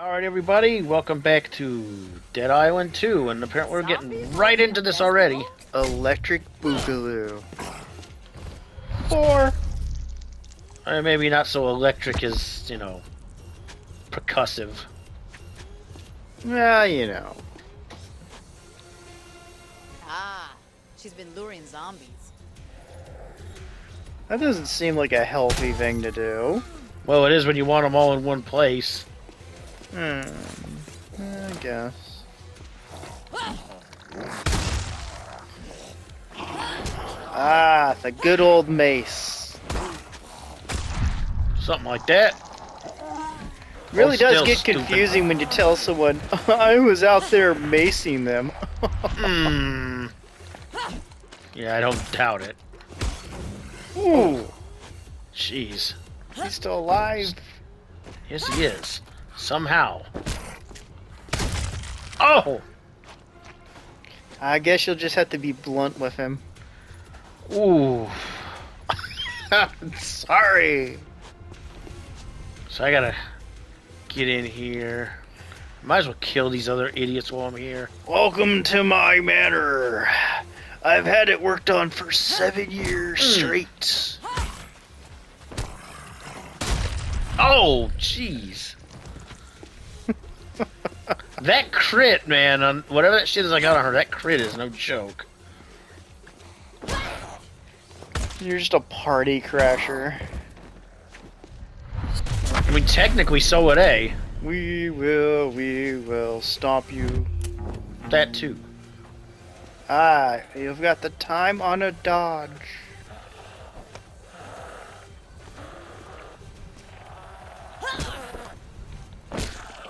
Alright everybody, welcome back to Dead Island 2, and apparently we're getting right into this already. Electric Boogaloo. Or maybe not so electric as, you know, percussive. Well, you know. Ah, she's been luring zombies. That doesn't seem like a healthy thing to do. Well, it is when you want them all in one place. I guess. Ah, the good old mace. Something like that. Really does get confusing when you tell someone, I was out there macing them. Yeah, I don't doubt it. Ooh. Jeez. He's still alive. Yes, he is. Somehow. Oh! I guess you'll just have to be blunt with him. Ooh. Sorry. So I gotta get in here. Might as well kill these other idiots while I'm here. Welcome to my manor. I've had it worked on for 7 years straight. Oh, jeez. That crit, man, on whatever that shit is I got on her, that crit is no joke. You're just a party crasher. I mean, technically, so would A. We will stomp you. That too. Ah, you've got the time on a dodge.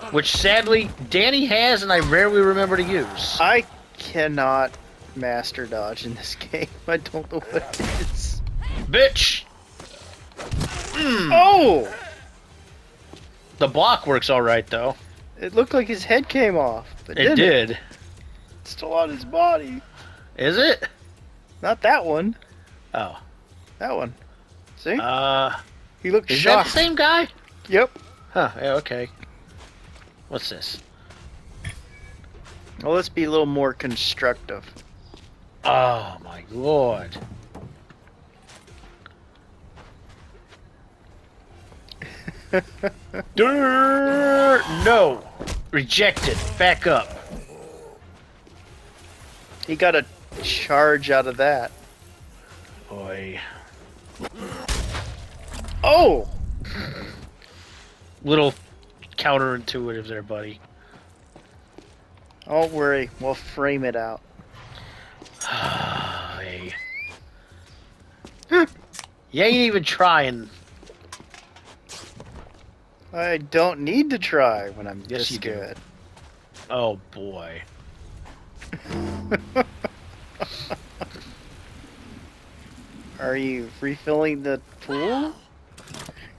Which, sadly, Danny has and I rarely remember to use. I cannot master dodge in this game. I don't know what it is. Bitch! Oh! The block works alright, though. It looked like his head came off, but it did. It's still on his body. Is it? Not that one. Oh. That one. See? He looked shocked. Is that the same guy? Yep. Huh, yeah, okay. What's this? Well, let's be a little more constructive. Oh my lord. No! Rejected. Back up. He got a charge out of that. Boy. Oh! Little counterintuitive there, buddy. Don't worry, we'll frame it out. Hey. You ain't even trying. I don't need to try when I'm this good. Oh boy. Are you refilling the pool?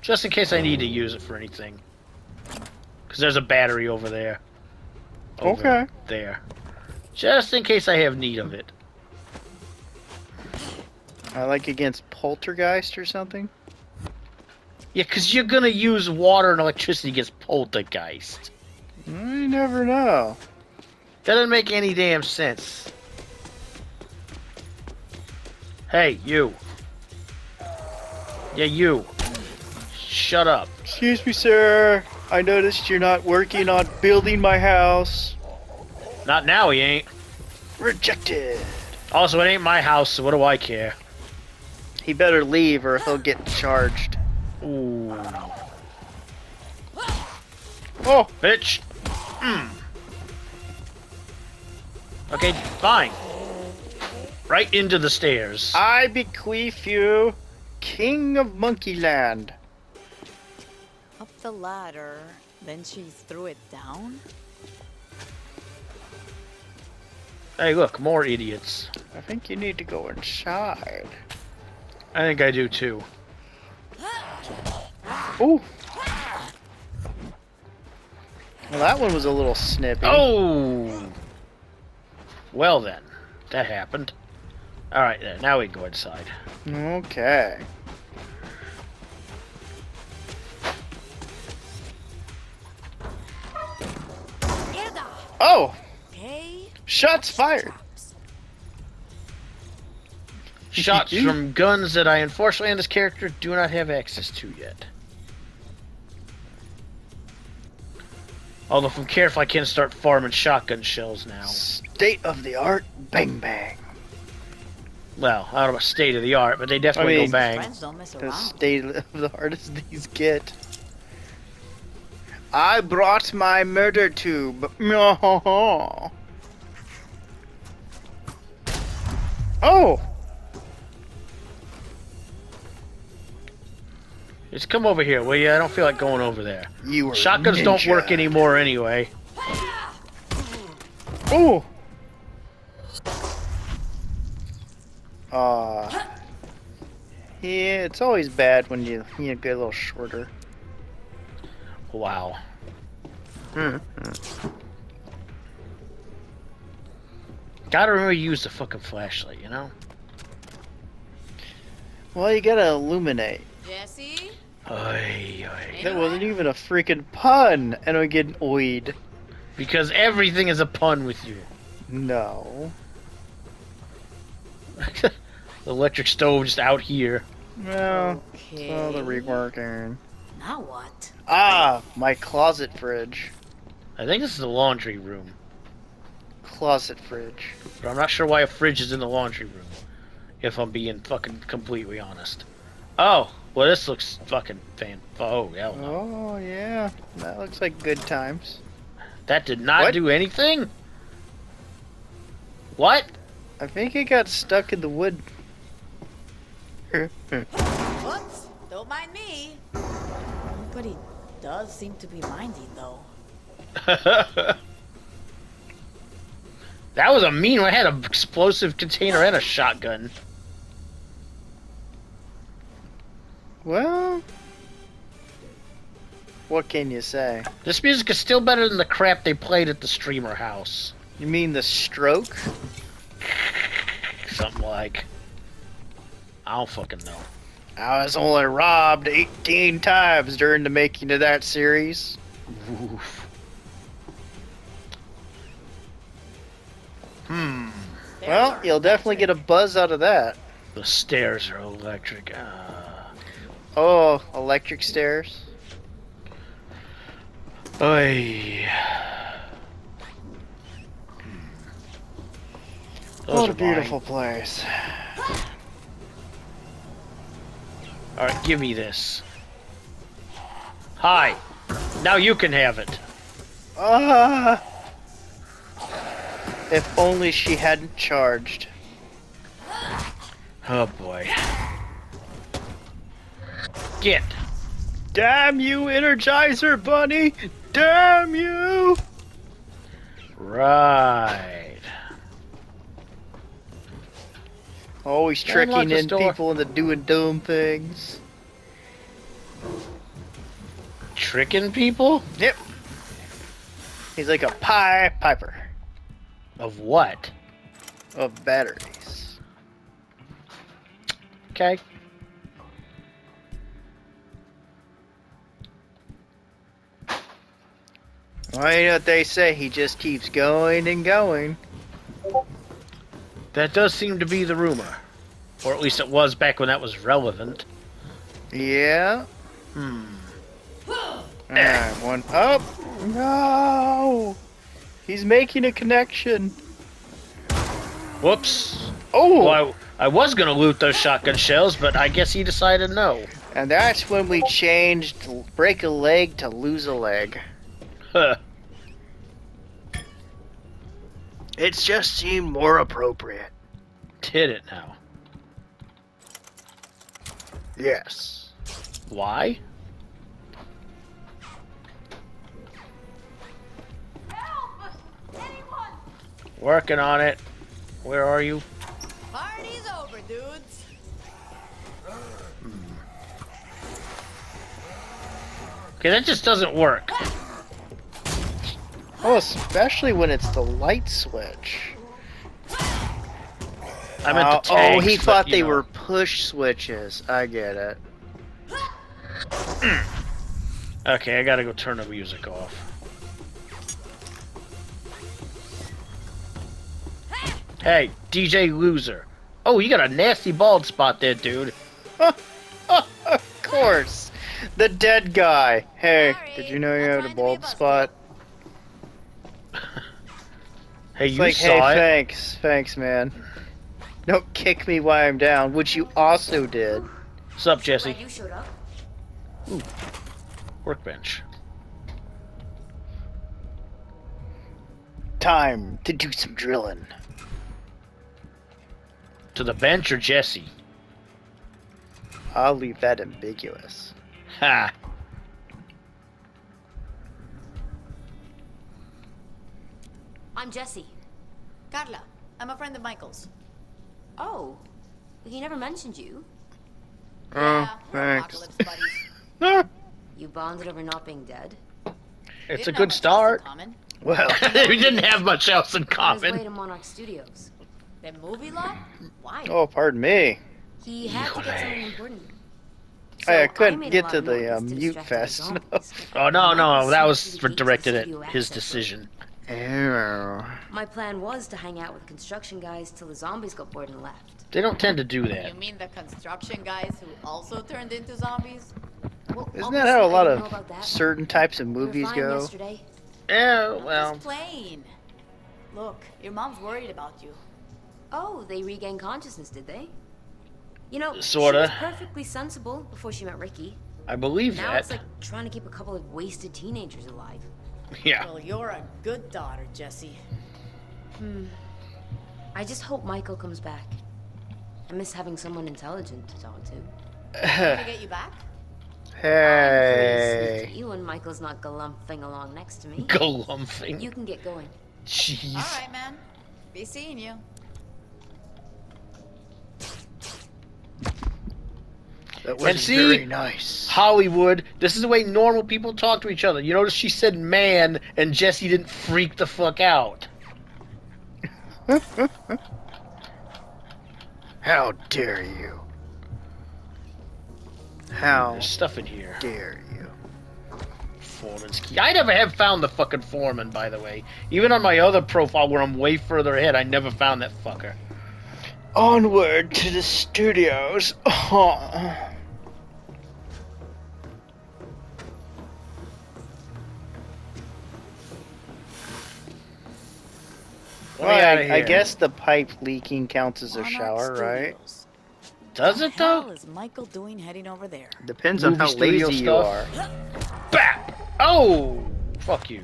Just in case I need to use it for anything. Because there's a battery over there. Okay. There. Just in case I have need of it. Like against poltergeist or something? Yeah, because you're going to use water and electricity against poltergeist. You never know. That doesn't make any damn sense. Hey, you. Yeah, you. Shut up. Excuse me, sir. I noticed you're not working on building my house. Not now, he ain't. Rejected. Also, it ain't my house, so what do I care? He better leave or he'll get charged. Ooh. Oh, bitch. Okay, fine. Right into the stairs. I bequeath you King of Monkeyland. Up the ladder, then she threw it down. Hey, look, more idiots. I think you need to go inside. I think I do too. Ooh. Well, that one was a little snippy. Oh! Well then, that happened. Alright then, now we can go inside. Okay. Shots fired. Shots from guns that I unfortunately and this character do not have access to yet. Although if I'm careful I can start farming shotgun shells now. State of the art bang bang. Well, I don't know about state of the art, but they definitely go bang. The state of the art is these get. I brought my murder tube. Oh! Just come over here, will you? I don't feel like going over there. Shotguns don't work anymore anyway. Ooh! Yeah, it's always bad when you get a little shorter. Wow. Gotta remember to use the fucking flashlight, you know? Well, you gotta illuminate. Jesse? Oy, oy. That wasn't even a freaking pun, and I get oyed. Because everything is a pun with you. No. The electric stove just out here. Well, okay. Oh, the reworking. Now what? Ah, my closet fridge. I think this is the laundry room. Closet fridge. But I'm not sure why a fridge is in the laundry room. If I'm being fucking completely honest. Oh, well this looks fucking fan. Oh, hell no. Oh, yeah. That looks like good times. That did not do anything? What? I think it got stuck in the wood. Whoops, don't mind me. Nobody does seem to be minding, though. That was a mean one. I had an explosive container and a shotgun. Well, what can you say? This music is still better than the crap they played at the streamer house. You mean the stroke? Something like. I don't fucking know. I was only robbed 18 times during the making of that series. Oof. Hmm. Well, you'll definitely get a buzz out of that. The stairs are electric. Oh, electric stairs. Oy. What a beautiful place. Alright, give me this. Hi. Now you can have it. If only she hadn't charged. Oh boy. Get. Damn you, Energizer Bunny! Damn you! Right. Always tricking in people into doing dumb things. Tricking people? Yep. He's like a Pied Piper. Of what? Of batteries. Okay. Well, you know what they say, he just keeps going and going. That does seem to be the rumor. Or at least it was back when that was relevant. Yeah. Hmm. Alright, one up. No! He's making a connection. Whoops. Oh! Well, I was going to loot those shotgun shells, but I guess he decided no. And that's when we changed break a leg to lose a leg. Huh. It just seemed more appropriate. Did it now? Yes. Why? Help! Anyone? Working on it. Where are you? Party's over, dudes. Okay, that just doesn't work. Oh, especially when it's the light switch. I meant the tanks, he thought they were push switches. I get it. Okay, I gotta go turn the music off. Hey, DJ Loser. Oh, you got a nasty bald spot there, dude. Of course. The dead guy. Hey, did you know you had a bald spot? Hey, you like, saw it? Thanks, man. Don't kick me while I'm down, which you also did. What's up, Jesse? You showed up. Ooh. Workbench. Time to do some drilling. To the bench or Jesse? I'll leave that ambiguous. Ha! I'm Jesse. Carla, I'm a friend of Michael's. Oh, he never mentioned you. Oh, yeah, thanks. Buddies. You bonded over not being dead. It's a good start. Well, we didn't have much else in common. Way to Monarch Studios. That movie lot? Why? Oh, pardon me. He had to get something important. So I couldn't get to the mute fest. Oh, no, that was directed at his decision. Ew. My plan was to hang out with construction guys till the zombies got bored and left. They don't tend to do that. You mean the construction guys who also turned into zombies? Well, isn't that how a lot of certain types of movies go? Yeah, well. Plain. Look, your mom's worried about you. Oh, they regained consciousness, did they? You know, sorta. She was perfectly sensible before she met Ricky. I believe now that. Now it's like trying to keep a couple of wasted teenagers alive. Yeah. Well, you're a good daughter, Jesse. I just hope Michael comes back. I miss having someone intelligent to talk to. Can I get you back? Hey. You and Michael's not galumphing along next to me. Galumphing. You can get going. Jeez. All right, man. Be seeing you. That was very nice. Hollywood, this is the way normal people talk to each other. You notice she said man, and Jesse didn't freak the fuck out. How dare you? How there's stuff in here. Dare you? Foreman's key. I never have found the fucking foreman, by the way. Even on my other profile, where I'm way further ahead, I never found that fucker. Onward to the studios. Oh. Well, I guess the pipe leaking counts as a shower, right? Does it though? What the hell is Michael doing heading over there? Depends on how lazy you are. Bap! Oh! Fuck you.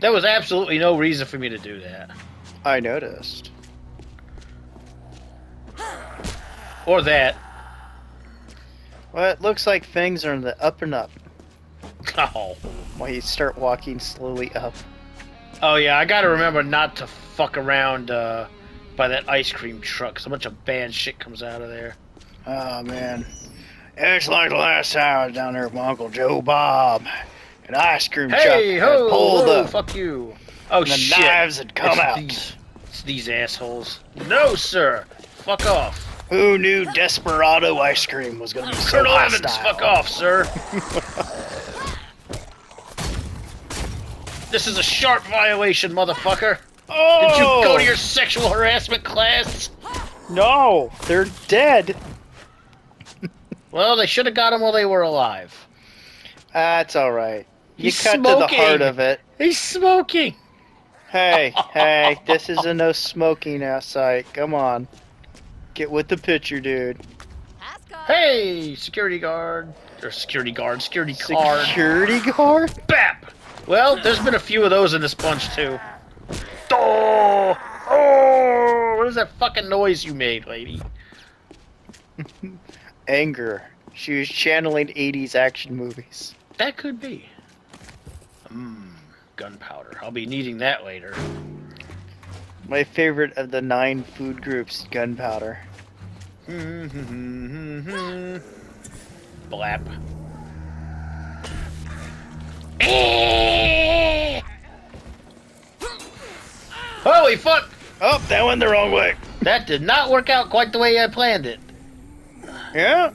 There was absolutely no reason for me to do that. I noticed. Or that. Well, it looks like things are in the up and up. Oh. Well, you start walking slowly up. Oh yeah, I gotta remember not to fuck around by that ice cream truck. So much of bad shit comes out of there. Oh man. It's like the last time I was down there with my Uncle Joe Bob. An ice cream truck had pulled up. Fuck you. Oh and the shit! The knives had come out. It's these assholes. No, sir. Fuck off. Who knew Desperado ice cream was gonna be so Colonel Evans, fuck off, sir. This is a sharp violation, motherfucker. Oh! Did you go to your sexual harassment class? No, they're dead. Well, they should have got him while they were alive. That's all right. He's you cut smoking. To the heart of it. He's smoking. Hey, hey, this is a no smoking outside. Come on. Get with the picture, dude. Hey, security guard. Or security guard, security card. Security guard? Bap! Well, there's been a few of those in this bunch, too. Oh! Oh! What is that fucking noise you made, lady? Anger. She was channeling 80s action movies. That could be. Gunpowder. I'll be needing that later. My favorite of the 9 food groups, gunpowder. Blap. Holy fuck! Oh, that went the wrong way. That did not work out quite the way I planned it. Yeah.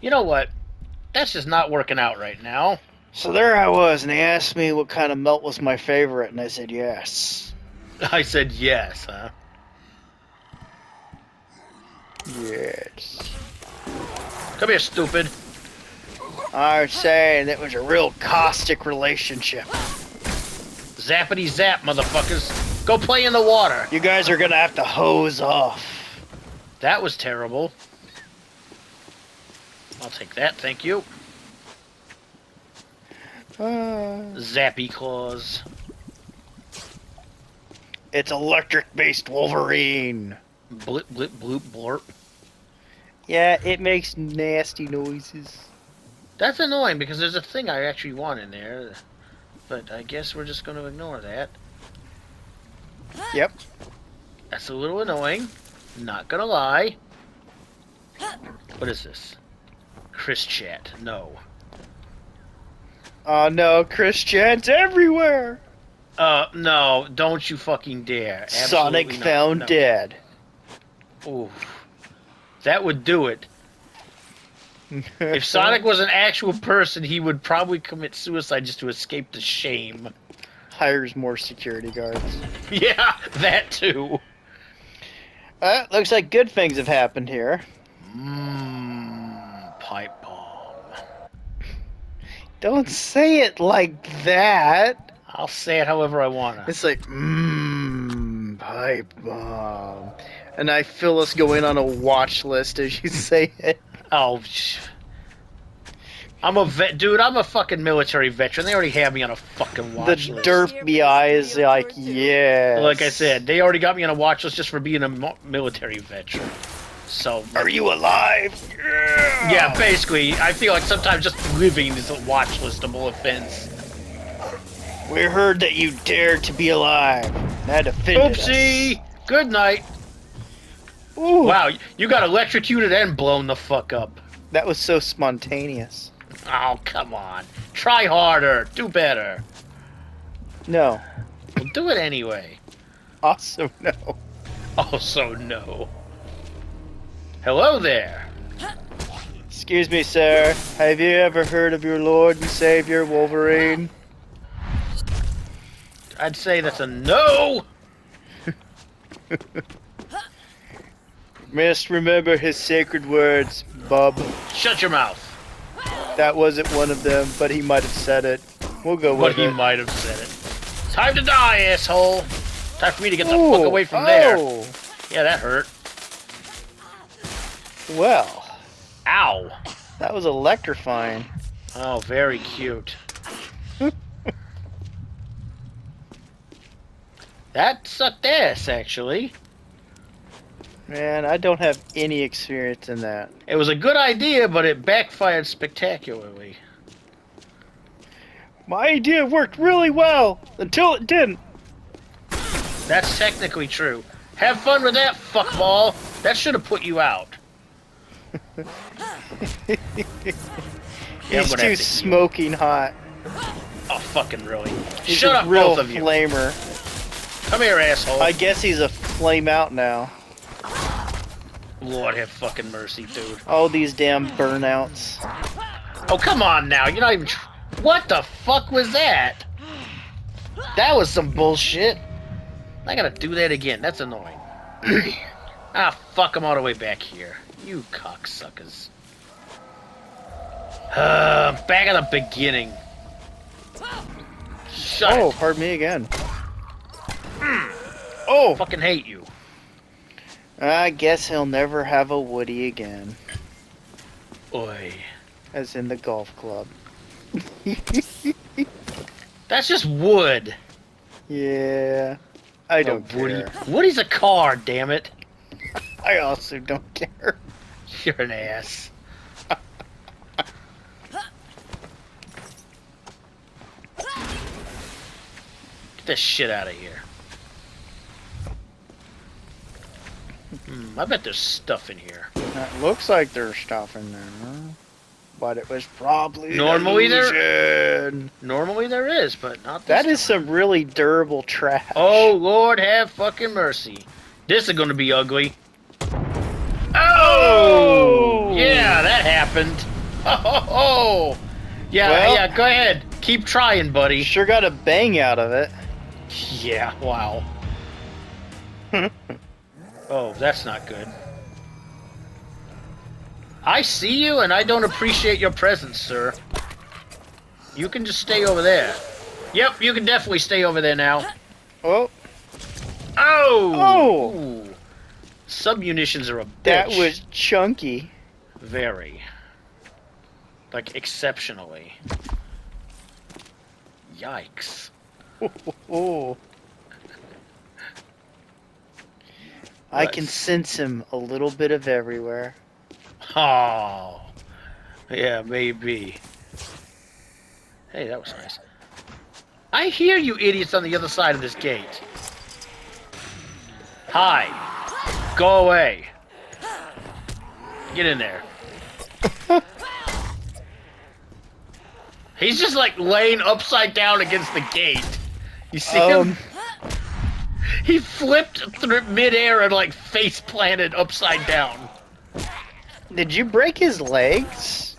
You know what? That's just not working out right now. So there I was, and they asked me what kind of melt was my favorite, and I said yes. I said yes, huh? Yes. Come here, stupid. I'm saying it was a real caustic relationship. Zappity zap, motherfuckers. Go play in the water. You guys are gonna have to hose off. That was terrible. I'll take that, thank you. Zappy claws. It's electric-based Wolverine. Blip, blip, bloop, blorp. Yeah, it makes nasty noises. That's annoying because there's a thing I actually want in there. But I guess we're just going to ignore that. Yep. That's a little annoying. Not gonna lie. What is this? Chris Chat. No. Oh no, Chris Chat's everywhere! No, don't you fucking dare. Absolutely Sonic not. Found no. Dead. Ooh. That would do it. If Sonic was an actual person, he would probably commit suicide just to escape the shame. Hires more security guards. Yeah, that too. Looks like good things have happened here. Pipe bomb. Don't say it like that. I'll say it however I want to. It's like, pipe bomb. And I feel us go in on a watch list as you say it. Oh, I'm a vet, dude. I'm a fucking military veteran. They already have me on a fucking watch list. The derp BI is like, yeah. Like I said, they already got me on a watch list just for being a military veteran. So, are you alive? Yeah. Yeah, basically, I feel like sometimes just living is a watch listable offense. We heard that you dared to be alive. That offended us. Oopsie. Good night. Ooh. Wow, you got electrocuted and blown the fuck up. That was so spontaneous. Oh, come on. Try harder. Do better. No. Well, do it anyway. Also no. Also no. Hello there. Excuse me, sir. Have you ever heard of your Lord and Savior, Wolverine? I'd say that's a no! Must remember his sacred words, bub. Shut your mouth. That wasn't one of them, but he might have said it. We'll go with it. But he might have said it. Time to die, asshole. Time for me to get the fuck away from there. Yeah, that hurt. Well. Ow. That was electrifying. Oh, very cute. That sucked ass, actually. Man, I don't have any experience in that. It was a good idea, but it backfired spectacularly. My idea worked really well, until it didn't. That's technically true. Have fun with that, fuckball. That should have put you out. He's too smoking hot. Oh, fucking really. He's shut up, both of you. Flamer. Come here, asshole. I guess he's a flame out now. Lord have fucking mercy, dude. All these damn burnouts. Oh, come on now. You're not even... What the fuck was that? That was some bullshit. I gotta do that again. That's annoying. Ah, fuck. I'm all the way back here. You cocksuckers. Back at the beginning. Shut it. Oh, pardon me again. Oh! Fucking hate you. I guess he'll never have a Woody again. Oi. As in the golf club. That's just wood. Yeah. I don't care. Woody's a car, damn it. I also don't care. You're an ass. Get this shit out of here. I bet there's stuff in here. It looks like there's stuff in there, huh? But it was probably normally there. Normally there is, but not this time. That is some really durable trash. Oh Lord, have fucking mercy! This is gonna be ugly. Oh yeah, that happened. Oh, Yeah, well, yeah, go ahead. Keep trying, buddy. Sure got a bang out of it. Yeah, wow. Oh, that's not good. I see you, and I don't appreciate your presence, sir. You can just stay over there. Yep, you can definitely stay over there now. Oh. Oh! Oh! Ooh. Submunitions are a bitch. That was chunky. Very. Like, exceptionally. Yikes. Oh. I can sense him a little bit of everywhere. Oh. Yeah, maybe. Hey, that was nice. I hear you idiots on the other side of this gate. Hi. Go away. Get in there. He's just like laying upside down against the gate. You see him? He flipped through midair and like face planted upside down. Did you break his legs?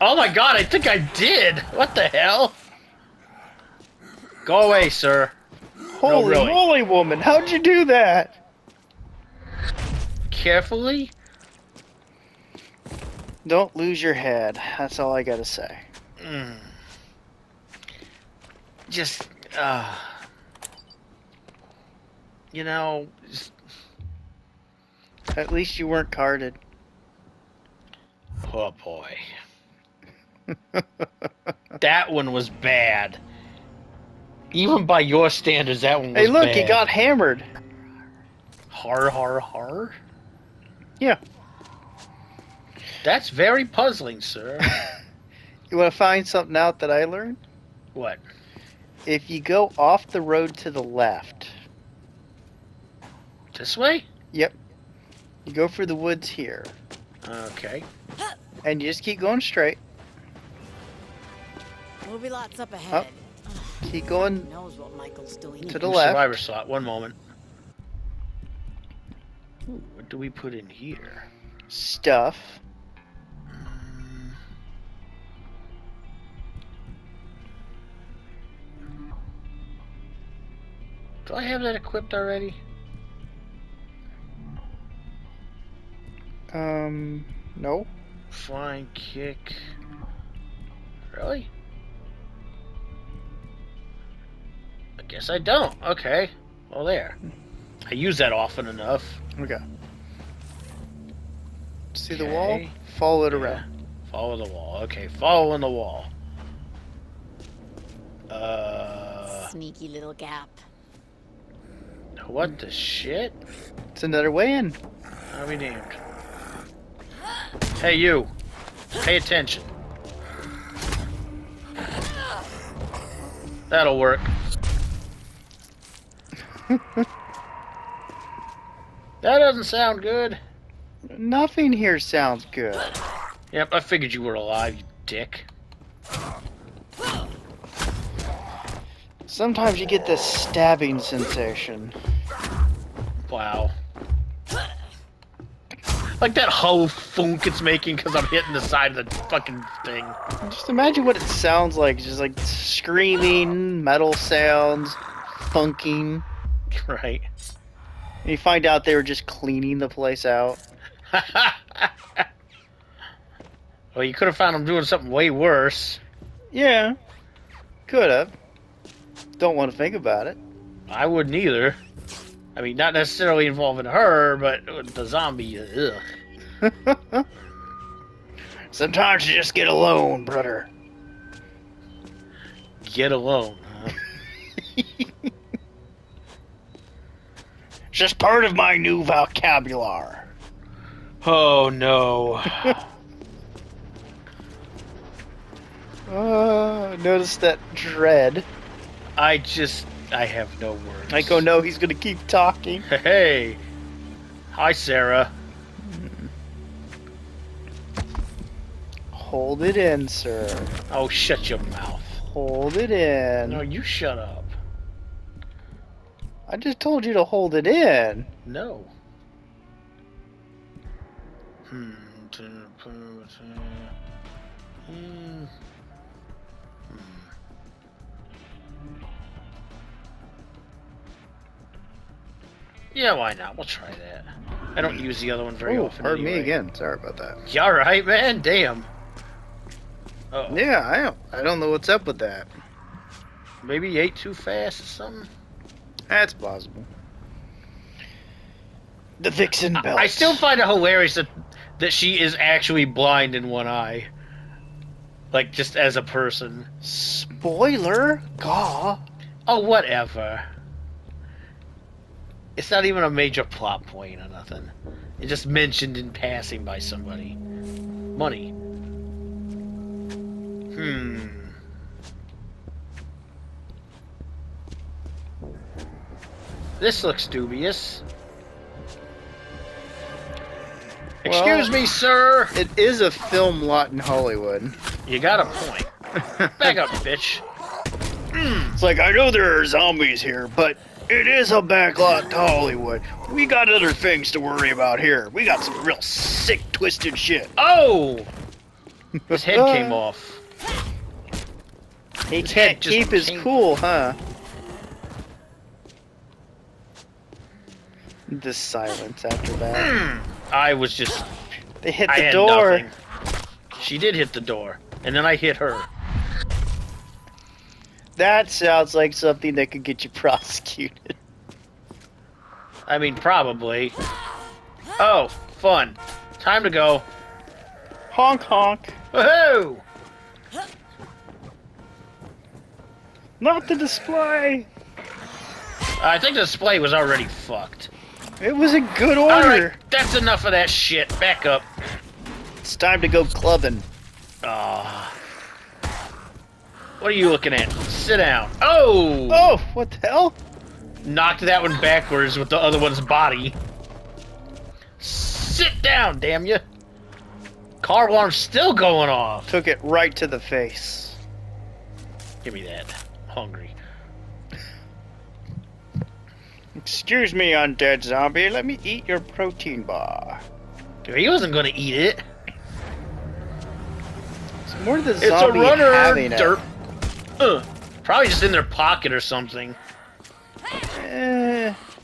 Oh my god, I think I did. What the hell? Go away, sir. Holy moly, woman. How'd you do that? Carefully? Don't lose your head. That's all I gotta say. Mm. Just, you know... Just... At least you weren't carded. Oh, boy. That one was bad. Even by your standards, that one was bad. Hey, look, he got hammered. Har, har, har? Yeah. That's very puzzling, sir. You want to find something out that I learned? What? If you go off the road to the left. This way? Yep. You go through the woods here. Okay. And you just keep going straight. Movie lots up ahead. Oh. Keep going to the left. Survivor slot. One moment. Ooh, what do we put in here? Stuff. Do I have that equipped already? No. Flying kick. Really? Guess I don't. Okay. Well, there. I use that often enough. Okay. See the wall? Follow it around. Follow the wall. Okay, following the wall. Sneaky little gap. What the shit? It's another way in. I'll be damned. Hey, you. Pay attention. That'll work. That doesn't sound good. Nothing here sounds good. Yep, I figured you were alive, you dick. Sometimes you get this stabbing sensation. Wow. Like that whole funk it's making because I'm hitting the side of the fucking thing. Just imagine what it sounds like. Just like screaming, metal sounds, funking. Right. And you find out they were just cleaning the place out. Well, you could have found them doing something way worse. Yeah. Could have. Don't want to think about it. I wouldn't either. I mean, not necessarily involving her, but the zombie. Ugh. Sometimes you just get alone, brother. Get alone, huh? Just part of my new vocabulary. Oh no. Notice that dread. I have no words. Like, oh no, he's gonna keep talking. Hey. Hi, Sarah. Hold it in, sir. Oh, shut your mouth. Hold it in. No, you shut up. I just told you to hold it in. No. Yeah, why not? We'll try that. I don't use the other one very often. Pardon me again. Sorry about that. You alright, man? Damn. Uh-oh. Yeah, I don't know what's up with that. Maybe you ate too fast or something? That's plausible. The Vixen belt. I still find it hilarious that she is actually blind in one eye. Like, just as a person. Spoiler? Gah. Oh, whatever. It's not even a major plot point or nothing. It's just mentioned in passing by somebody. Money. This looks dubious. Excuse me, sir. It is a film lot in Hollywood. You got a point. Back up, bitch. It's like, I know there are zombies here, but it is a backlot to Hollywood. We got other things to worry about here. We got some real sick, twisted shit. Oh! His head came off. He can't keep his cool, huh? The silence after that. I was just... They hit the door. She did hit the door. And then I hit her. That sounds like something that could get you prosecuted. I mean, probably. Oh, fun. Time to go. Honk, honk. Woohoo! Not the display! I think the display was already fucked. It was in good order. All right, that's enough of that shit. Back up. It's time to go clubbing. Ah. What are you looking at? Sit down. Oh! Oh, what the hell? Knocked that one backwards with the other one's body. Sit down, damn you. Car alarm's still going off. Took it right to the face. Give me that. Hungry. Excuse me, undead zombie. Let me eat your protein bar. Dude, he wasn't gonna eat it. It's more the zombie having it. It's a runner. Derp. Probably just in their pocket or something.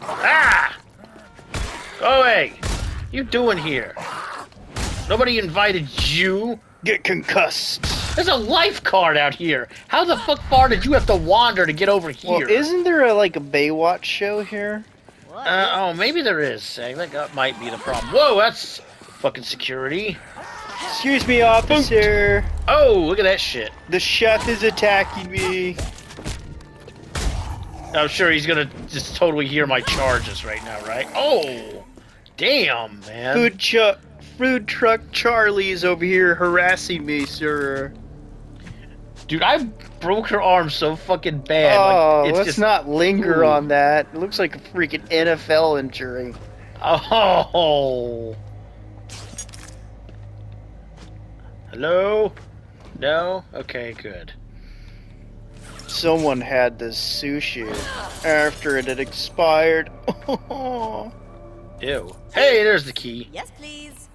Ah! Go away! What you doing here? Nobody invited you. Get concussed. There's a life card out here. How the fuck far did you have to wander to get over here? Well, isn't there a Baywatch show here? Oh, maybe there is. I think that might be the problem. Whoa, that's fucking security. Excuse me, officer. Oh, look at that shit. The chef is attacking me. I'm sure he's gonna just totally hear my charges right now, right? Oh, damn, man. Food truck Charlie's over here harassing me, sir. Dude, I broke her arm so fucking bad. Oh, like, let's not linger on that. It looks like a freaking NFL injury. Oh. Hello? No? Okay, good. Someone had this sushi after it had expired. Ew. Hey, there's the key. Yes, please.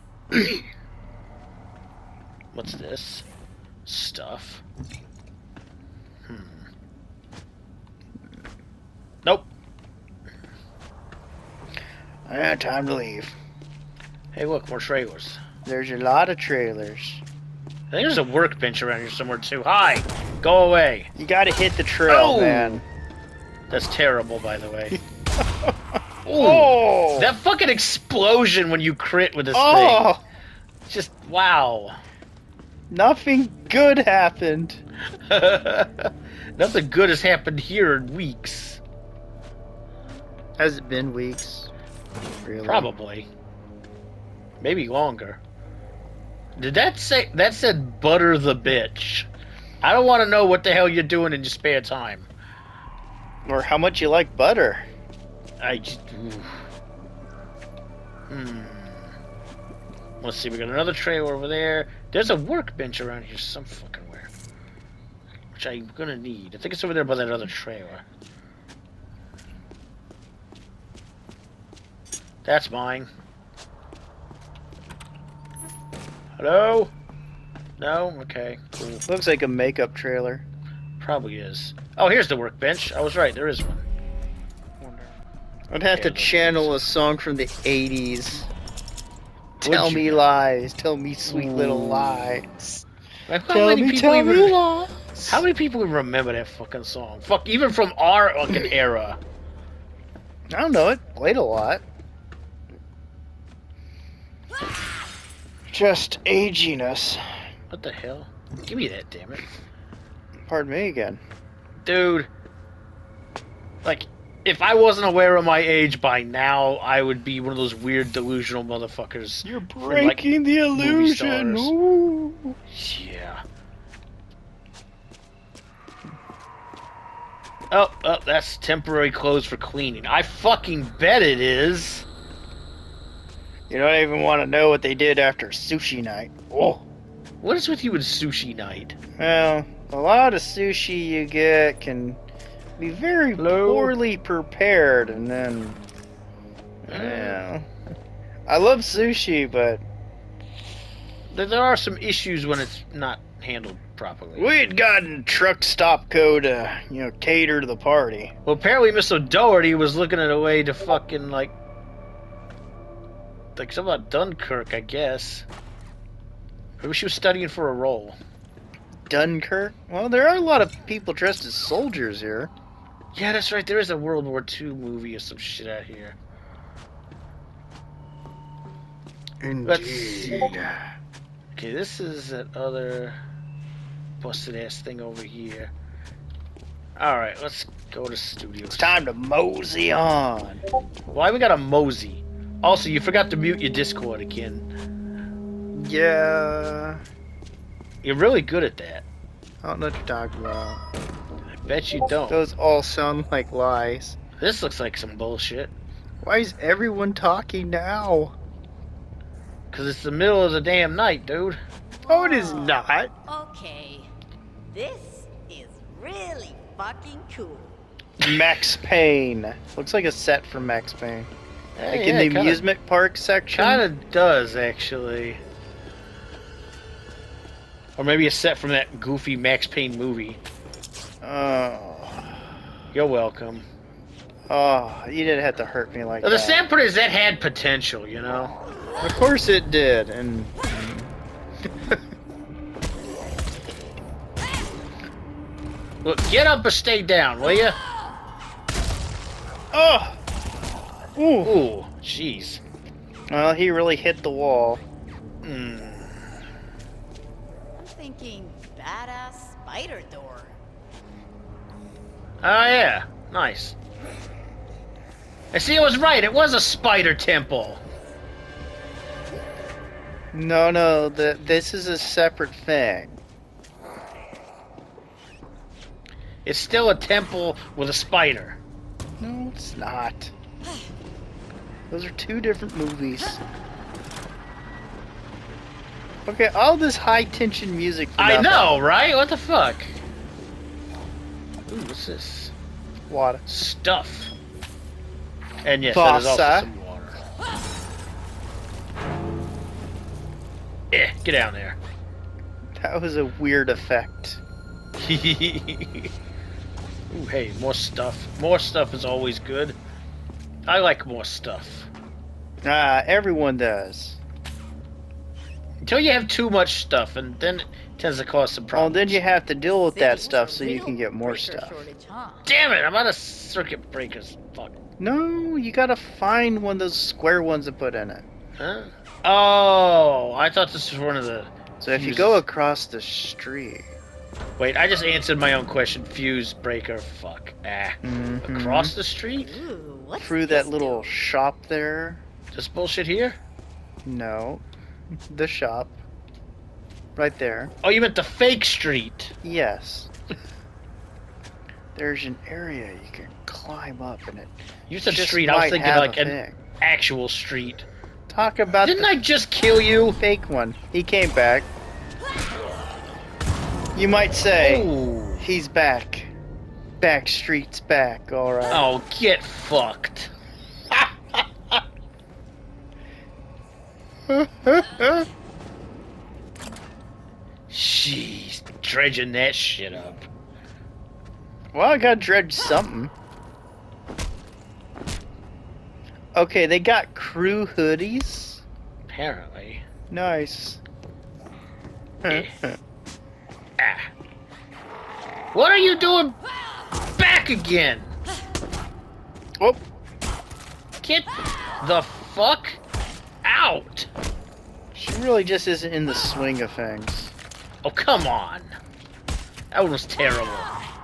What's this? Stuff. Nope. Time to leave. Hey, look, more trailers. There's a lot of trailers. I think there's a workbench around here somewhere, too. Hi! Go away! You gotta hit the trail, man. That's terrible, by the way. Oh! That fucking explosion when you crit with this thing. It's just, wow. Nothing good happened. Nothing good has happened here in weeks. Has it been weeks? Really? Probably. Maybe longer. Did that say... That said butter the bitch. I don't want to know what the hell you're doing in your spare time. Or how much you like butter. I just... Let's see, we got another trailer over there. There's a workbench around here some fucking where. Which I'm gonna need. I think it's over there by that other trailer. That's mine. Hello? No? Okay, cool. Looks like a makeup trailer. Probably is. Oh, here's the workbench. I was right, there is one. I'd have to channel a song from the 80s. Tell me lies. Tell me sweet little lies. Like, tell me lies. How many people remember that fucking song? Fuck, even from our fucking era. I don't know. It played a lot. Just aging us. What the hell? Give me that, damn it. Pardon me again. Dude. Like, if I wasn't aware of my age by now, I would be one of those weird delusional motherfuckers. You're breaking the illusion. Ooh. Yeah. Oh, that's temporary clothes for cleaning. I fucking bet it is. You don't even want to know what they did after sushi night. Oh. What is with you and sushi night? Well, a lot of sushi you get can be very poorly prepared, and then yeah, I love sushi, but there are some issues when it's not handled properly. We had gotten truck stop co to, you know, cater to the party. Well, apparently Miss O'Doherty was looking at a way to fucking like something about Dunkirk, I guess. Maybe she was studying for a role. Dunkirk? Well, there are a lot of people dressed as soldiers here. Yeah, that's right. There is a World War II movie or some shit out here. Indeed. Let's see. Okay, this is that other busted ass thing over here. Alright, let's go to studio. It's time to mosey on. Why we gotta mosey? Also, you forgot to mute your Discord again. Yeah. You're really good at that. I don't know what you're talking about. I bet you don't. Those all sound like lies. This looks like some bullshit. Why is everyone talking now? Because it's the middle of the damn night, dude. Oh, it is not. Okay. This is really fucking cool. Max Payne. Looks like a set from Max Payne. Hey, like in the amusement park section? Kind of does, actually. Or maybe a set from that goofy Max Payne movie. Oh. You're welcome. Oh, you didn't have to hurt me like that. The sad part is that had potential, you know? Of course it did, and... Look, get up or stay down, will ya? Oh! Ooh. Ooh, jeez. Well, he really hit the wall. Hmm. Thinking badass spider door. Oh yeah, nice. I see, I was right. It was a spider temple. No, this is a separate thing. It's still a temple with a spider. No, it's not. Those are two different movies. Okay, all this high-tension music. I know, right? What the fuck? Ooh, what's this? Water. Stuff. And yes, that is also some water. Eh, get down there. That was a weird effect. Ooh, hey, more stuff. More stuff is always good. I like more stuff. Everyone does. Until you have too much stuff, and then it tends to cause some problems. Oh, then you have to deal with that stuff so you can get more stuff. Shortage, huh? Damn it! I'm out of circuit breakers. Fuck. No, you gotta find one of those square ones to put in it. Huh? Oh, I thought this was one of the... So fuses. If you go across the street... Wait, I just answered my own question. Fuse breaker. Fuck. Ah. Mm-hmm. Across the street? Ooh, through that little shop there. Just bullshit here? No. The shop. Right there. Oh, you meant the fake street? Yes. There's an area you can climb up in it. You said street, I was thinking like an actual street. Talk about... Didn't I just kill you? Fake one. He came back. You might say, ooh, he's back. Back street's back, alright. Oh, get fucked. She's dredging that shit up. Well, I gotta dredge something. Okay, they got crew hoodies? Apparently. Nice. What are you doing back again? Oh. Get the fuck out! She really just isn't in the swing of things. Oh, come on. That one was terrible.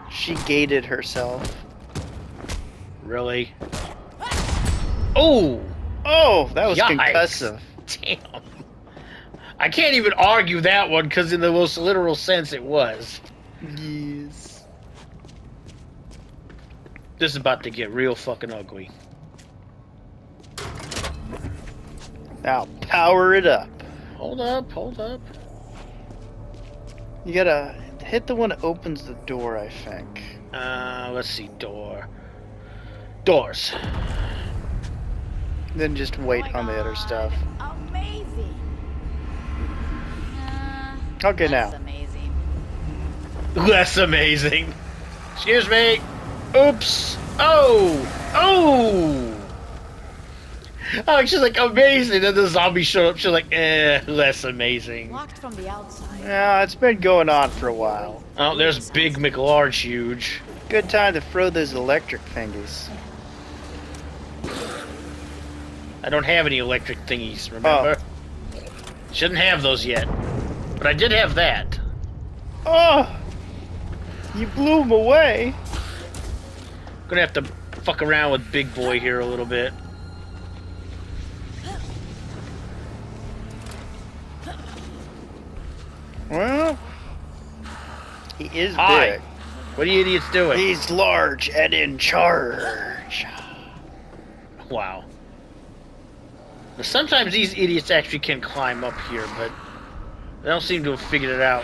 She gated herself. Really? Oh! Oh, that was concussive. Damn. I can't even argue that one, because in the most literal sense it was. Yes. This is about to get real fucking ugly. Now, power it up. Hold up, hold up. You gotta hit the one that opens the door, I think. Let's see, doors. Then just wait on the other stuff. Amazing. Okay, now. Amazing. Less amazing. Excuse me. Oops. Oh. Oh. Oh, she's like, amazing. Then the zombie showed up. She's like, eh, less amazing. Locked from the outside. Yeah, it's been going on for a while. Oh, there's Big McLarge huge. Good time to throw those electric thingies. I don't have any electric thingies, remember? Oh. Shouldn't have those yet. But I did have that. Oh! You blew them away. Gonna have to fuck around with Big Boy here a little bit. Well, he is big. What are you idiots doing? He's large and in charge. Wow. Sometimes these idiots actually can climb up here, but they don't seem to have figured it out.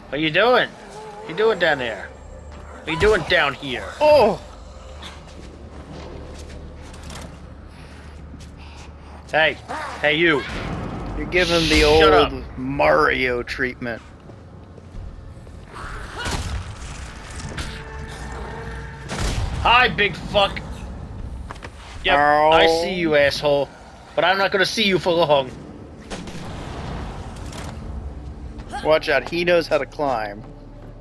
What are you doing? What are you doing down there? What are you doing down here? Oh! Hey, hey you. You're giving the old Mario treatment. Hi, big fuck. Yep, ow. I see you, asshole. But I'm not gonna see you for long. Watch out, he knows how to climb.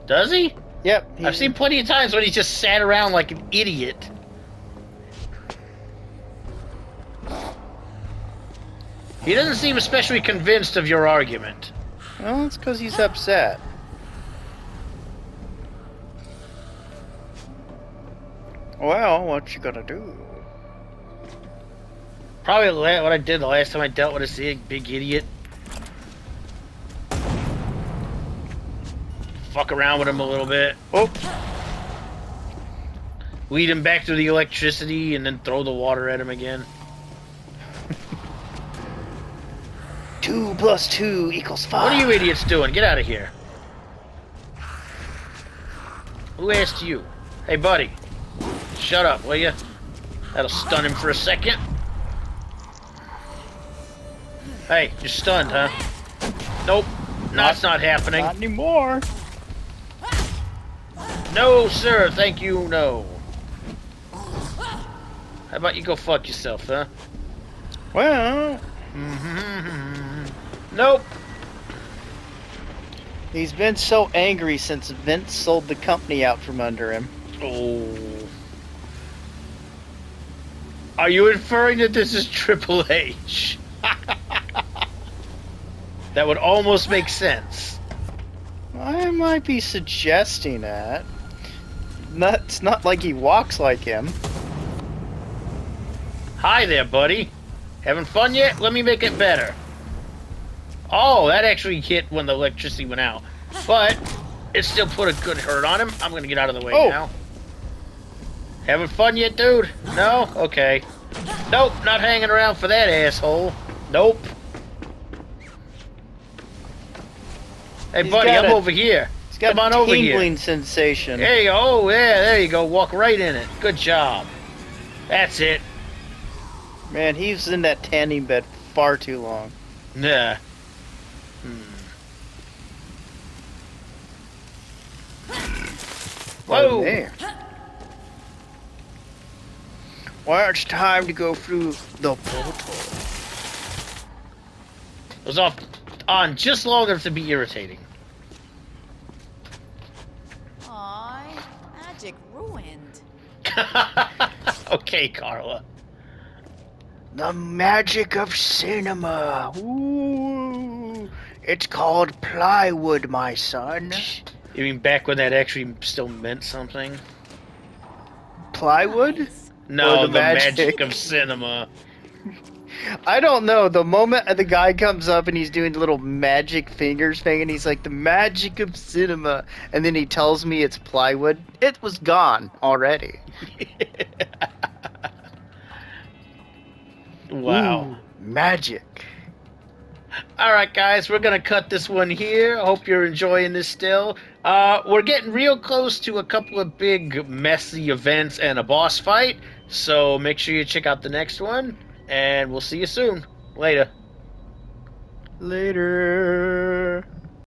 Does he? Yep. I've seen plenty of times when he's just sat around like an idiot. He doesn't seem especially convinced of your argument. Well, it's because he's upset. Well, what you gonna do? Probably what I did the last time I dealt with this big idiot. Fuck around with him a little bit. Oh! Lead him back to the electricity and then throw the water at him again. 2 + 2 = 5. What are you idiots doing? Get out of here. Who asked you? Hey, buddy. Shut up, will ya? That'll stun him for a second. Hey, you're stunned, huh? Nope. That's not happening. Not anymore. No, sir. Thank you, no. How about you go fuck yourself, huh? Well... Nope. He's been so angry since Vince sold the company out from under him. Oh. Are you inferring that this is Triple H? That would almost make sense. I might be suggesting that. It's not like he walks like him. Hi there, buddy. Having fun yet? Let me make it better. Oh, that actually hit when the electricity went out. But it still put a good hurt on him. I'm going to get out of the way now. Having fun yet, dude? No? Okay. Nope, not hanging around for that asshole. Nope. Hey, buddy, I'm over here. He's got a tingling sensation. Hey, oh, yeah, there you go. Walk right in it. Good job. That's it. Man, he's in that tanning bed far too long. Nah. Whoa! There. Well, it's time to go through the portal. It was off on just long enough to be irritating. Aww, magic ruined. Okay, Carla. The magic of cinema. Ooh, it's called plywood, my son. You mean back when that actually still meant something? Plywood? No, the magic of cinema. I don't know. The moment the guy comes up and he's doing the little magic fingers thing and he's like, the magic of cinema, and then he tells me it's plywood, it was gone already. Wow. Ooh, magic. Alright guys, we're gonna cut this one here. I hope you're enjoying this still. We're getting real close to a couple of big messy events and a boss fight, so make sure you check out the next one, and we'll see you soon. Later. Later.